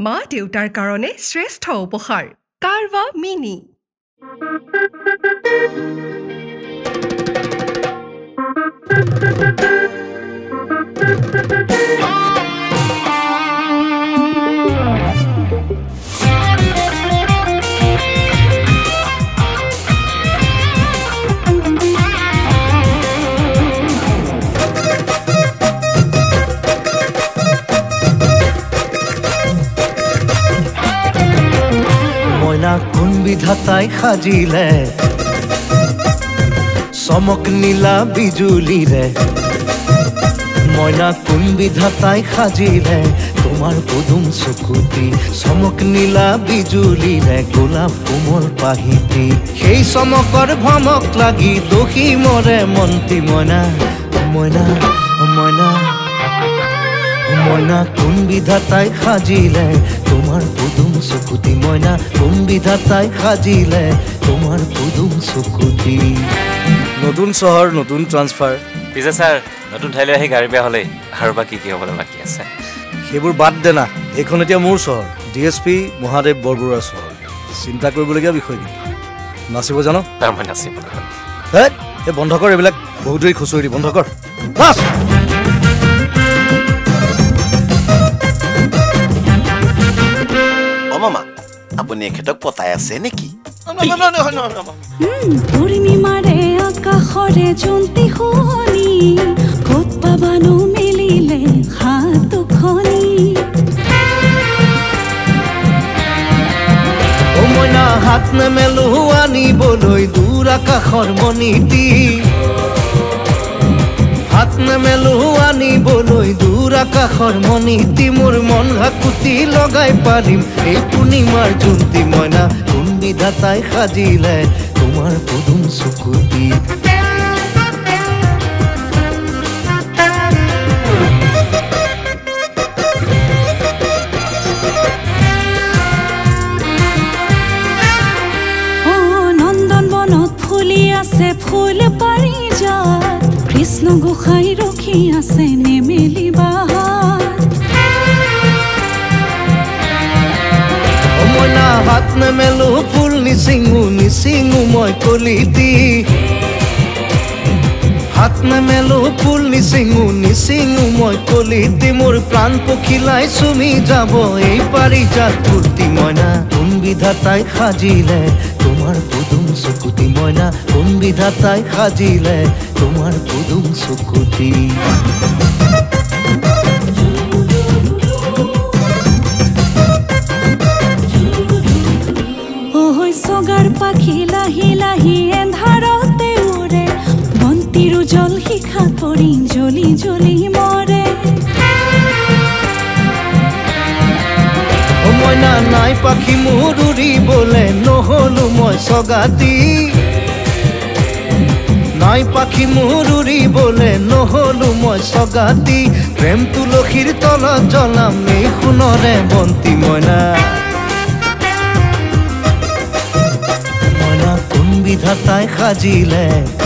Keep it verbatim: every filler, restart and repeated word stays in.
मा देउतार कारणे श्रेष्ठ उपहार कारवा मिनी। विधाताई खाजिले चमक नीला बिजुली रे मैना कुन विधाताई खाजिले तुमार पदुम चुकुटी चमक नीला बिजुली रे गोलाप कोमल पाहिटी हेई चमकर भमक लागी दोखी मरे मनटी मैना मैना मैना मैना कुन विधाताई खाजिले तुमार पदुम चुकुटी मैना कुन विधाताई खाजिले तुमार पदुम चुकुटी। नतुन शहर नतुन ट्रांसफार पिछा सर नतुन ठाई गाड़ी बेहद हल और बाकी बाकी आबूर बद देना ये मोर शहर डि एस पी महादेव बरबुरा शहर चिंता विषय नाचिब जान मैं नाचिब बंध कर ये बहुत देरी खुचुरी बंध कर मामा अपनी एक पताय आसे ने कि आकाशरे जंती खनि कत पाबानो मिलिले हात खनि ओ मना हात न मेलु आनी बोलई दूर आकाशर मनिति हात न मेलु आनी बोलई दूर आकाशर मनिति मोर मन हाकुति लगाई पारिम ए पूर्णिमार जंती मना कुन विधाताई खाजिले तुमार पदुम चुकुटी। फूल पारी जा कृष्ण गोसाई रखी आसे नेमेली बाहार मना हाथ नेमेलो फूल निसिंगु निसिंगु मय कलिती हाथ नेमेलो फूल निसिंगु निसिंगु मय कलिती मोर प्राण पखिलाई सुमी जाबो ए पारिजात फूर्ति मना तुम विधाताई खाजिले तुमार पदुम चुकुटी मना तुम विधाताई खाजिले तुमार पदुम चुकुटी। सगार पाखी लाही लाही एंधारते उड़े बंतिर जल शिखा पड़ी जलि जलि मरे मना नाई पाखी मोर उड़ी बोले नहलो मैं सगाती नाई पाखी मोर उड़ी बोले नहलो मैं सगाती प्रेम तुलसीर तलत जलाम नेई सोनरे बंती मना विधाताई खाजिले